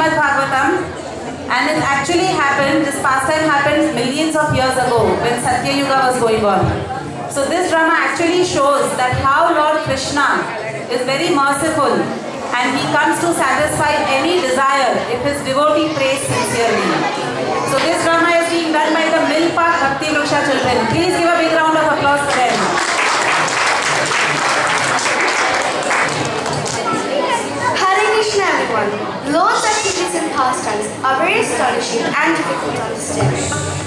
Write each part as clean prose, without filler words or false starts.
Srimad Bhagavatam, and it actually happened, this pastime happened millions of years ago when Satya Yuga was going on. So this drama actually shows that how Lord Krishna is very merciful and he comes to satisfy any desire if his devotee prays sincerely. So this drama is being done by the Mill Park Bhakti Vriksha children. Please give a big round of applause for them. Krishna, everyone. Lord's activities and pastimes are very astonishing and difficult to understand.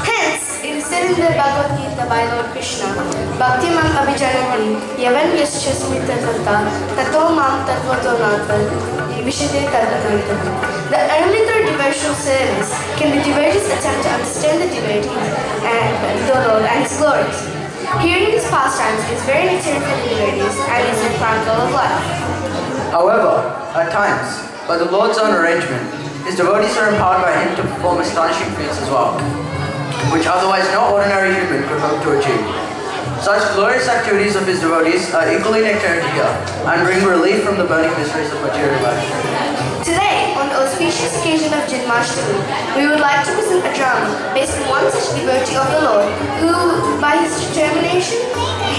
Hence, it is said in the Bhagavad Gita by Lord Krishna, Bhakti Mam Abhijanavani, Yavan Yashchasmita Karta, Tato Mam Tatvadonatva, Vishade Tadvantam. The early third devotional service can be devotees attempt to understand the devotee and the Lord and His glories. Hearing these pastimes is very necessary for the devotees and is a practical of life. However, at times, by the Lord's own arrangement, His devotees are empowered by Him to perform astonishing feats as well, which otherwise no ordinary human could hope to achieve. Such glorious activities of His devotees are equally nectar to hear and bring relief from the burning miseries of material life. Today, on the auspicious occasion of Janmashtami, we would like to present a drama based on one such devotee of the Lord, who, by his determination,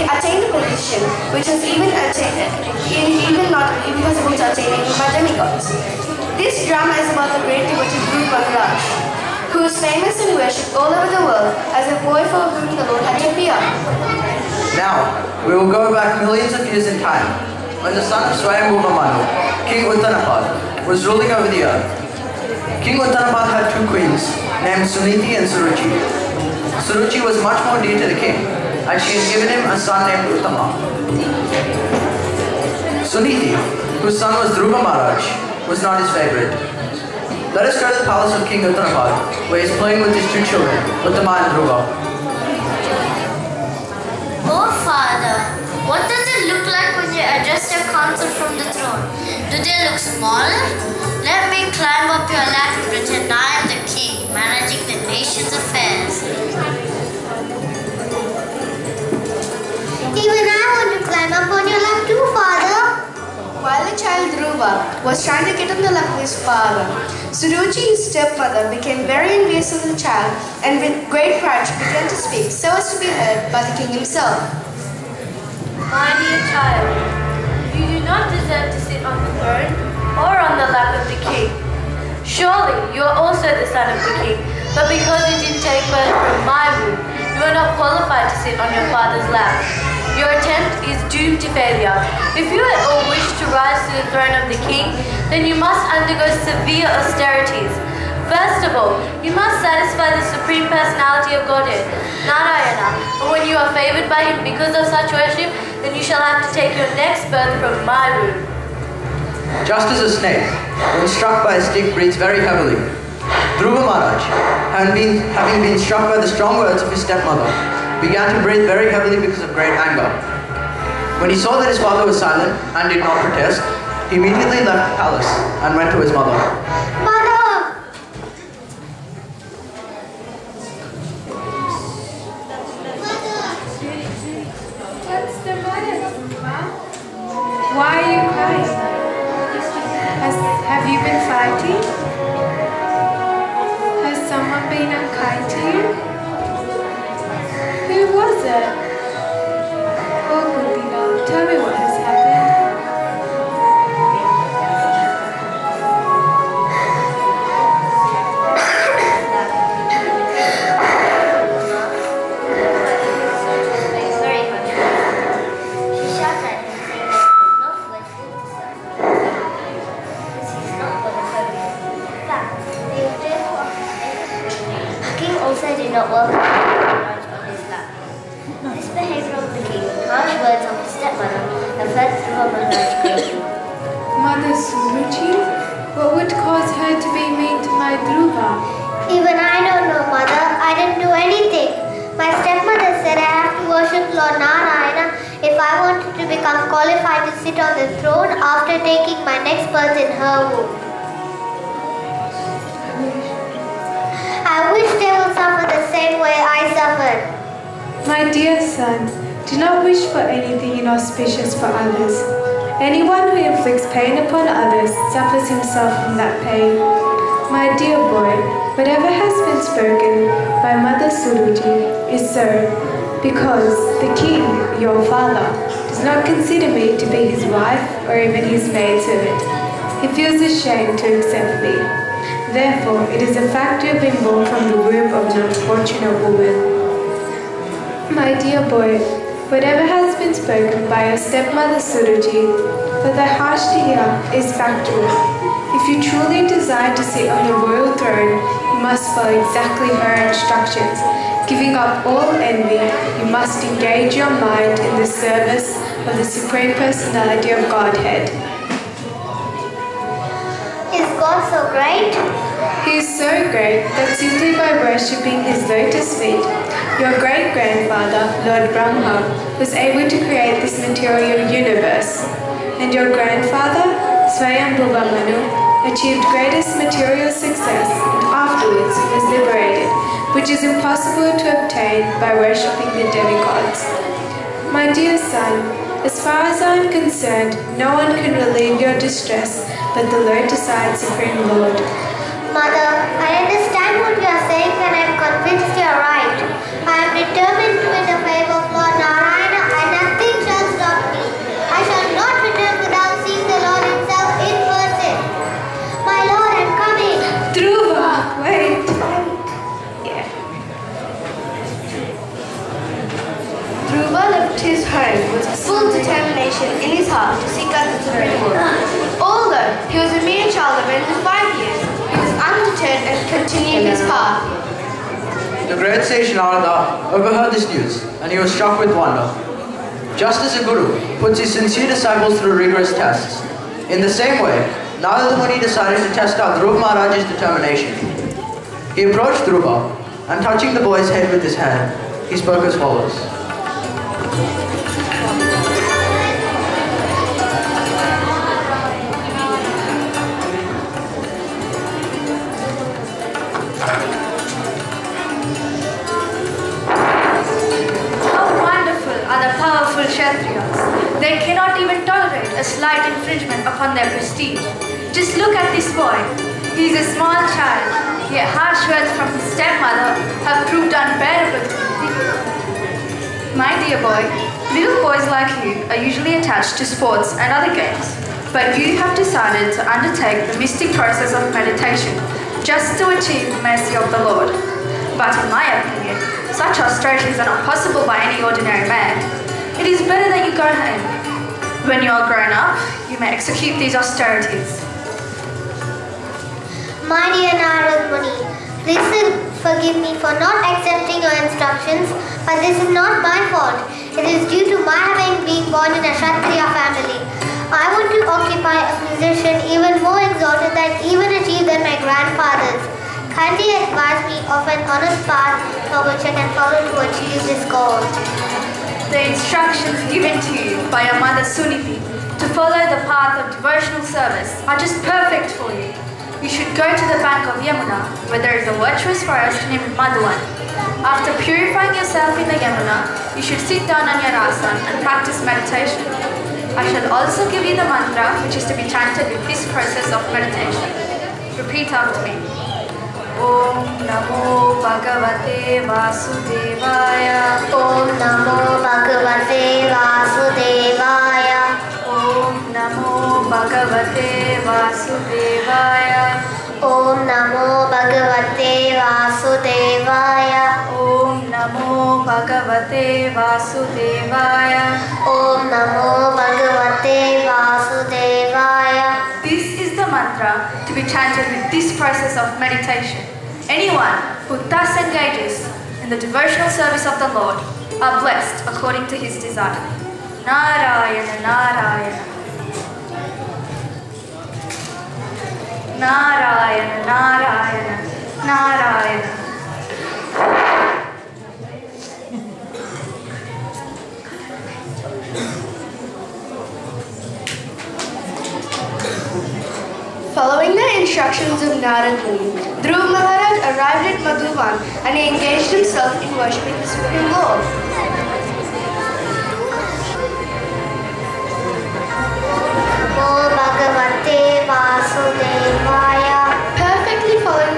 attained a position which was even possible to attain even by demigods. This drama is about the great devotee Dhruva Maharaj, who is famous and worshipped all over the world as a boy for whom the Lord had to appear. Now, we will go back millions of years in time, when the son of Swayambhu Manu, King Uttanapad, was ruling over the earth. King Uttanapad had two queens, named Suniti and Suruchi. Suruchi was much more dear to the king, and she has given him a son named Uttama. Suniti, whose son was Dhruva Maharaj, was not his favourite. Let us go to the palace of King Uttanapad, where he is playing with his two children, Uttama and Dhruva. Oh father, what does it look like when you address your council from the throne? Do they look smaller? Let me climb up your ladder, pretend I am the king, managing the nation's affairs. Even I want to climb up on your lap too, father. While the child Dhruva was trying to get on the lap of his father, Suruchi, his stepmother, became very envious of the child and with great pride she began to speak so as to be heard by the king himself. My dear child, you do not deserve to sit on the throne or on the lap of the king. Surely you are also the son of the king, but because you didn't take birth from my womb, you are not qualified to sit on your father's lap. Your attempt is doomed to failure. If you at all wish to rise to the throne of the king, then you must undergo severe austerities. First of all, you must satisfy the Supreme Personality of Godhead, Narayana, and when you are favoured by him because of such worship, then you shall have to take your next birth from my womb. Just as a snake, when struck by a stick, breathes very heavily, Dhruva Maharaj, having been struck by the strong words of his stepmother, began to breathe very heavily because of great anger. When he saw that his father was silent and did not protest, he immediately left the palace and went to his mother. Mother! What's the matter, Mom? Why are you crying? Have you been fighting? Has someone been unkind to you? Who was it? Oh, Kapila, tell me what has happened. The king also did not welcome. Harsh words of his stepmother affected her Maharaj greatly. Mother Suruchi, what would cause her to be mean to my Dhruva? Even I don't know, Mother. I didn't do anything. My stepmother said I have to worship Lord Narayana if I wanted to become qualified to sit on the throne after taking my next birth in her womb. I wish they would suffer the same way I suffered. My dear son, do not wish for anything inauspicious for others. Anyone who inflicts pain upon others suffers himself from that pain. My dear boy, whatever has been spoken by Mother Suruchi is so, because the king, your father, does not consider me to be his wife or even his maid servant. He feels ashamed to accept me. Therefore, it is a fact you have been born from the womb of an unfortunate woman. My dear boy, whatever has been spoken by your stepmother Suruchi, for thy harsh to hear, is factual. If you truly desire to sit on your royal throne, you must follow exactly her instructions. Giving up all envy, you must engage your mind in the service of the Supreme Personality of Godhead. Is God so great? He is so great that simply by worshipping his lotus feet, your great-grandfather, Lord Brahma, was able to create this material universe. And your grandfather, Swayambhu Manu, achieved greatest material success and afterwards was liberated, which is impossible to obtain by worshipping the demigods. My dear son, as far as I am concerned, no one can relieve your distress but the lotus-eyed Supreme Lord. Mother, I understand what you are saying and I am convinced you are right. I am determined to win the favor of Lord Narayana and nothing shall stop me. I shall not return without seeing the Lord himself in person. My Lord, I'm coming! Dhruva! Wait! Yeah. Dhruva left his home with full determination in his heart to seek out the Supreme Lord. Although he was a mere child of only 5 years, he was undeterred and continued his path. The great sage Narada overheard this news and he was struck with wonder. Just as a guru puts his sincere disciples through rigorous tests, in the same way, Narada Muni decided to test out Dhruva Maharaj's determination. He approached Dhruva and touching the boy's head with his hand, he spoke as follows. How wonderful are the powerful Kshatriyas. They cannot even tolerate a slight infringement upon their prestige. Just look at this boy. He is a small child, yet harsh words from his stepmother have proved unbearable to him. My dear boy, little boys like you are usually attached to sports and other games, but you have decided to undertake the mystic process of meditation just to achieve the mercy of the Lord. But in my opinion, such austerities are not possible by any ordinary man. It is better that you go home. When you are grown up, you may execute these austerities. My dear Narada Muni, please forgive me for not accepting your instructions, but this is not my fault. It is due to my having been born in a Kshatriya family. I want to occupy a position even more exalted than even achieved than my grandfather's. Kindly advise me of an honest path for which I can follow to achieve this goal. The instructions given to you by your mother Suniti to follow the path of devotional service are just perfect for you. You should go to the bank of Yamuna, where there is a virtuous forest named Madhuvan. After purifying yourself in the Yamuna, you should sit down on your asana and practice meditation. I shall also give you the mantra which is to be chanted with this process of meditation. Repeat after me. Om Namo Bhagavate Vasudevaya. Om Namo Bhagavate Vasudevaya. Om Namo Bhagavate Vasudevaya. Om Namo Bhagavate Vasudevaya. Om Namo Bhagavate Vasudevaya. Om Namo Bhagavate Vasudevaya. This is the mantra to be chanted with this process of meditation. Anyone who thus engages in the devotional service of the Lord are blessed according to his desire. Narayana, Narayana. Narayana, Narayana, Narayana. Following the instructions of Narada Muni, Dhruva Maharaj arrived at Madhuvan and he engaged himself in worshipping the Supreme Lord. Perfectly following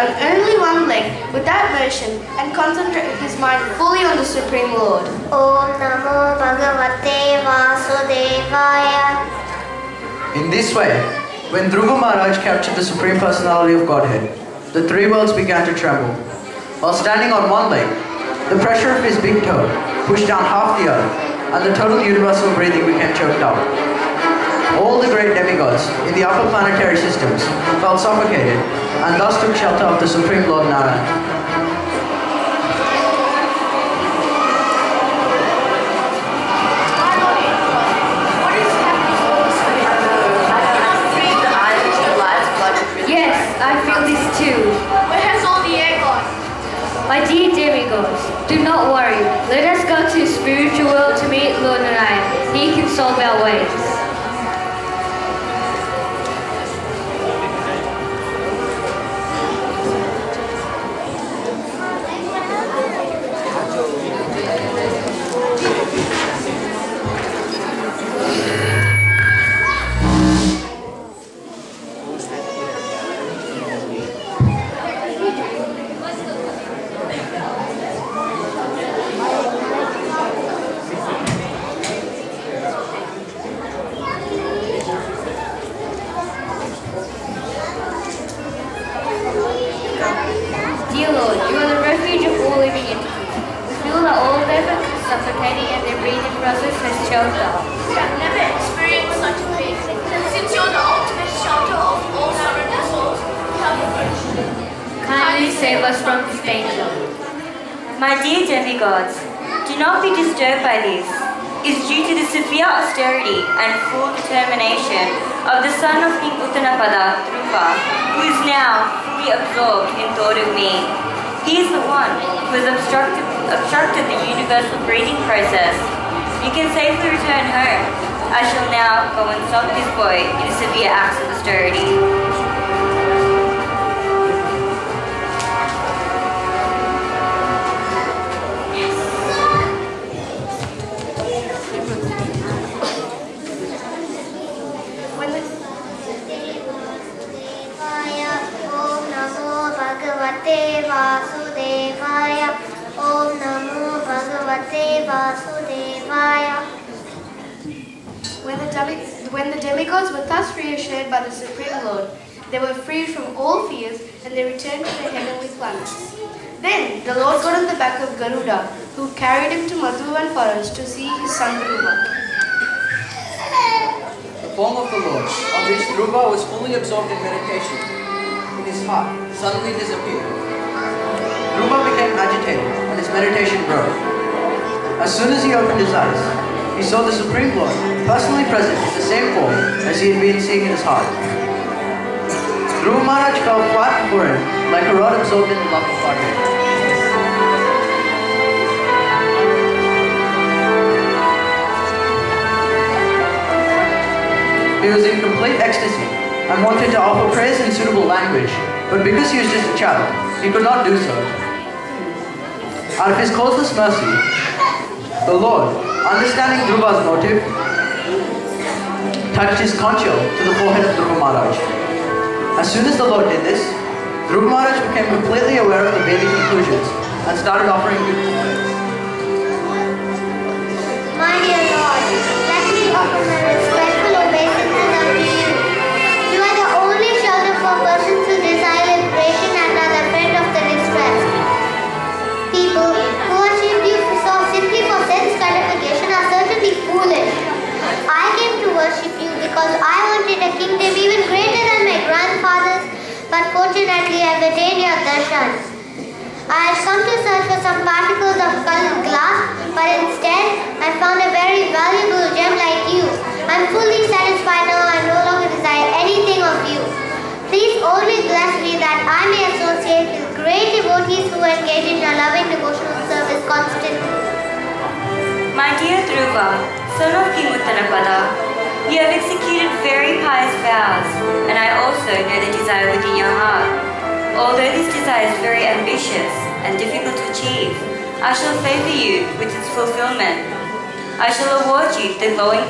on only one leg with diversion and concentrate his mind fully on the Supreme Lord. Om Namo Bhagavate Vasudevaya. In this way, when Dhruva Maharaj captured the Supreme Personality of Godhead, the three worlds began to tremble. While standing on one leg, the pressure of his big toe pushed down half the earth, and the total universal breathing became choked up. All the great demigods in the upper planetary systems felt suffocated and thus took shelter of the Supreme Lord Narayana. Yes, I feel this too. Where has all the air gone? My dear demigods, do not worry. Let us go to the spiritual world to meet Lord Narayana. He can solve our ways.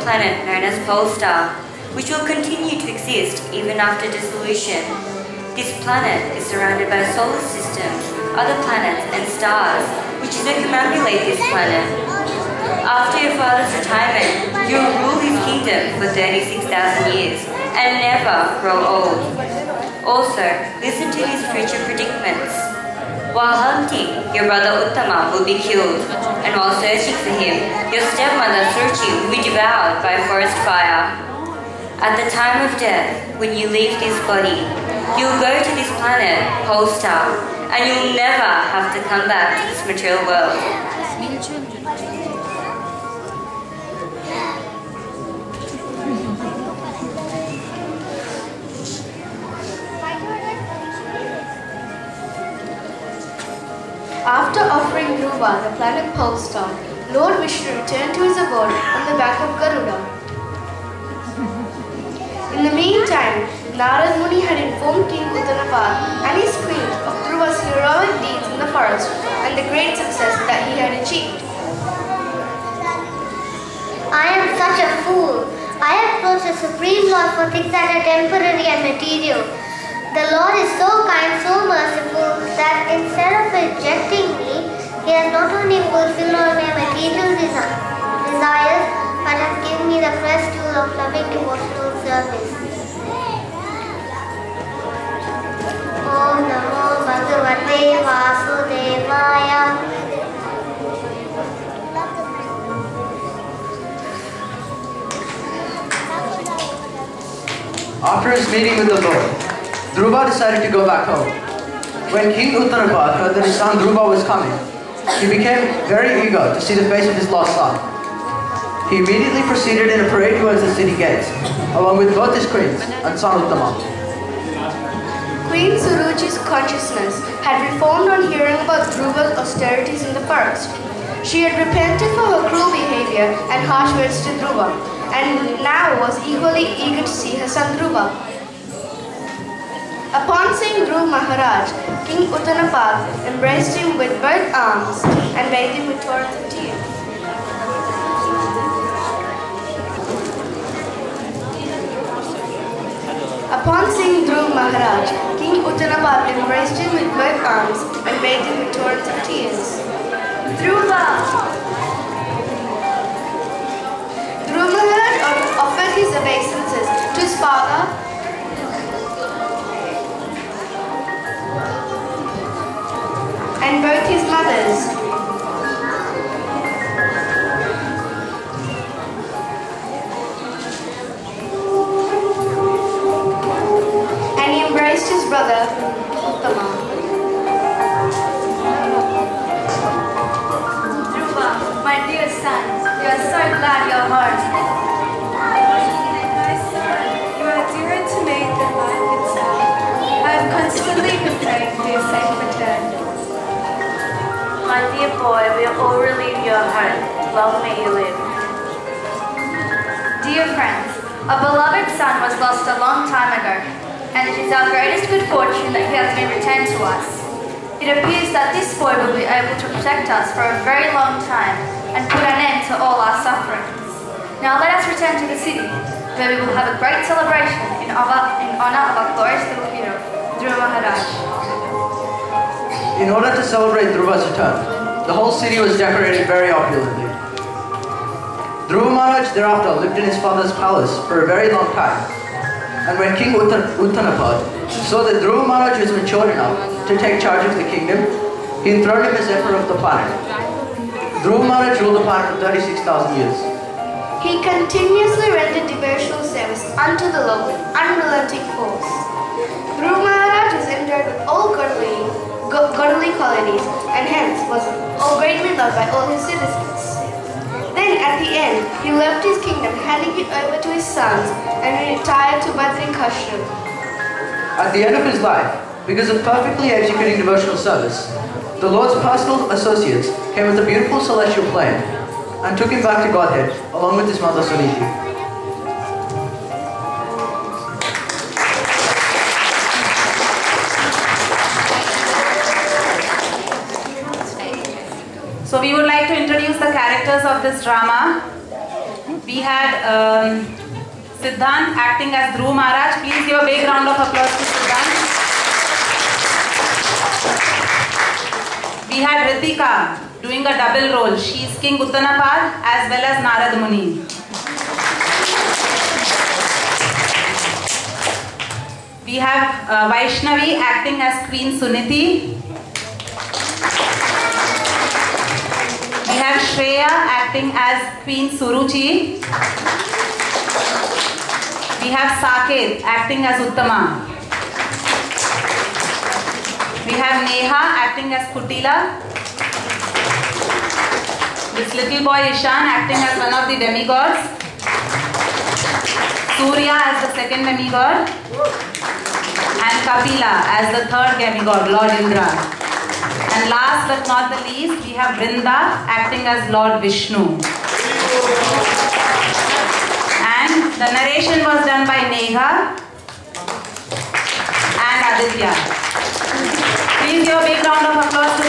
Planet known as Polestar, which will continue to exist even after dissolution. This planet is surrounded by solar systems, other planets and stars, which is to circumambulate this planet. After your father's retirement, you will rule his kingdom for 36,000 years and never grow old. Also, listen to his future predicaments. While hunting, your brother Uttama will be killed, and while searching for him, your stepmother Suruchi will be devoured by a forest fire. At the time of death, when you leave this body, you will go to this planet, Polestar, and you will never have to come back to this material world. After offering Dhruva the planet Polestar, Lord Vishnu returned to his abode on the back of Garuda. In the meantime, Narada Muni had informed King Uttanapad and his queen of Dhruva's heroic deeds in the forest and the great success that he had achieved. I am such a fool. I have posed a supreme law for things that are temporary and material. The Lord is so kind, so merciful, that instead of rejecting me, He has not only fulfilled all my material desires, but has given me the fresh tool of loving devotional service. Om Namo Bhagavate Vasudevaya. After his meeting with the Lord, Dhruva decided to go back home. When King Uttanapad heard that his son Dhruva was coming, he became very eager to see the face of his lost son. He immediately proceeded in a parade towards the city gates, along with both his queens and son Uttama. Queen Suruchi's consciousness had reformed on hearing about Dhruva's austerities in the forest. She had repented for her cruel behavior and harsh words to Dhruva, and now was equally eager to see her son Dhruva. Upon seeing Dhruva Maharaj, King Uttanapad embraced him with both arms and bathed him with torrents of tears. Upon seeing Dhruva Maharaj, King Uttanapad embraced him with both arms and bathed him with torrents of tears. Dhruva! Dhruva Maharaj offered his obeisances to his father. And both his mothers. His brother Uttama. Dhruva, my dear son, we are so glad you are hurt. You are dearer to me than life itself. I have constantly been praying for your safe return. My dear boy, we will all relieve your hurt. Long may you live. Dear friends, a beloved son was lost a long time ago, and it is our greatest good fortune that he has been returned to us. It appears that this boy will be able to protect us for a very long time and put an end to all our sufferings. Now let us return to the city, where we will have a great celebration in honour of our glorious little hero, Dhruva Maharaj. In order to celebrate Dhruva's return, the whole city was decorated very opulently. Dhruva Maharaj thereafter lived in his father's palace for a very long time. And when King Uttanapad saw that Dhruva Maharaj was matured enough to take charge of the kingdom, he enthroned him as emperor of the planet. Dhruva Maharaj ruled the planet for 36,000 years. He continuously rendered devotional service unto the Lord with unrelenting force. Dhruva Maharaj was endowed with all godly qualities, and hence was greatly loved by all his citizens. Then, at the end, he left his kingdom, handing it over to his sons, and he retired to Badrinath Ashram. At the end of his life, because of perfectly executing devotional service, the Lord's personal associates came with a beautiful celestial plane and took him back to Godhead, along with his mother Suniti. So we would like to introduce the characters of this drama. We had Siddhant acting as Dhruva Maharaj. Please give a big round of applause to Siddhant. we had Hrithika doing a double role. She is King Uttanapad as well as Narada Muni. We have Vaishnavi acting as Queen Suniti. We have Shreya acting as Queen Suruchi. We have Saket acting as Uttama. We have Neha acting as Kapila. This little boy Ishan acting as one of the demigods. Surya as the second demigod. And Kapila as the third demigod, Lord Indra. And last but not the least, we have Vrinda acting as Lord Vishnu. And the narration was done by Neha and Aditya. Please give a big round of applause.